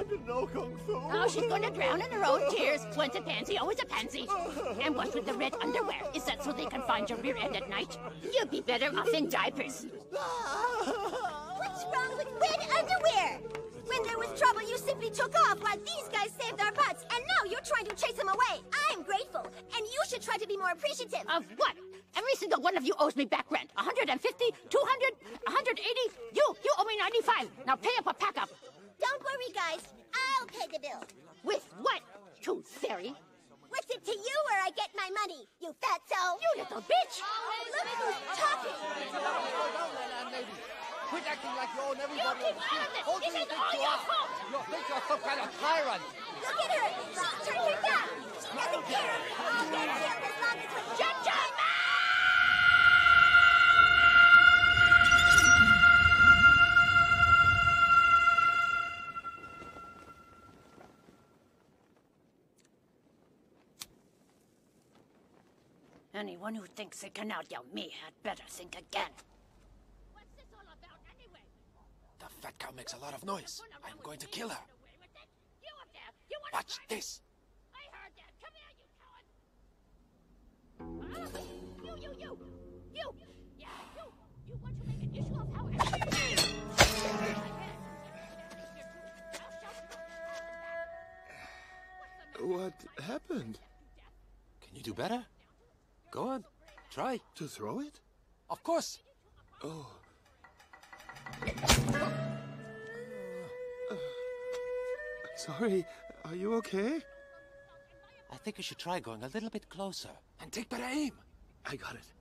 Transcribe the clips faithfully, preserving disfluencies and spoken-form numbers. I didn't know Kung Fu. Oh, she's gonna drown in her own tears. Once a pansy, always a pansy. And what's with the red underwear? Is that so they can find your rear end at night? You'd be better off in diapers. What's wrong with red underwear? When there was trouble, you simply took off while these guys saved our butts, and now you're trying to chase them away. I'm grateful, and you should try to be more appreciative. Of what? Every single one of you owes me back rent. one hundred fifty, two hundred, one hundred eighty. You, you owe me ninety-five. Now pay up or pack up. Don't worry, guys. I'll pay the bill. With what, tooth fairy? What's it to you where I get my money, you fatso? You little bitch! Oh, look who's talking! Quit acting like you own everybody. You keep out of this! This is all your fault! You think you're some kind of tyrant! Look at her! She turned her down! She doesn't care! I'll get killed as long as we're... Shut your mouth! Anyone who thinks they can out-yell me had better think again. What's this all about anyway? The fat cow makes a lot of noise. I'm going to kill her. Watch this. I heard that. Come here, you coward. You, you, you. You. Yeah, you. You want to make an issue of how everything... What happened? Can you do better? Go on, try. To throw it? Of course. Oh. Uh, sorry, are you okay? I think you should try going a little bit closer and take better aim. I got it.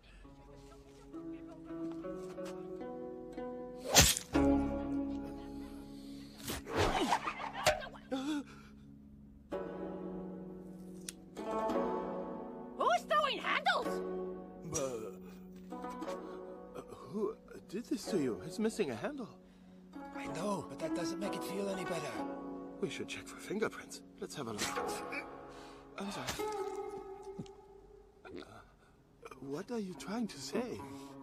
Did this to you? It's missing a handle. I know, but that doesn't make it feel any better. We should check for fingerprints. Let's have a look. I'm sorry. Uh, what are you trying to say?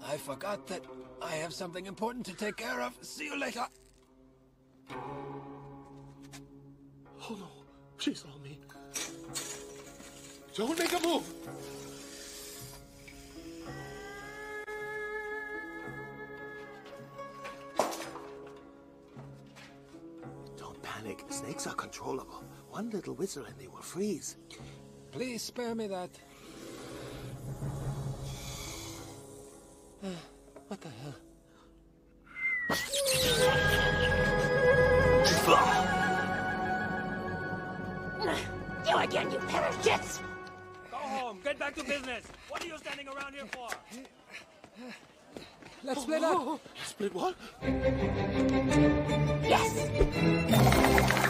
I forgot that I have something important to take care of. See you later. Oh no, she saw me. Don't make a move! Snakes are controllable. One little whistle and they will freeze. Please spare me that. Uh, what the hell? You again, you pair of jets! Go home. Get back to business. What are you standing around here for? Let's split up. Split what? Yes!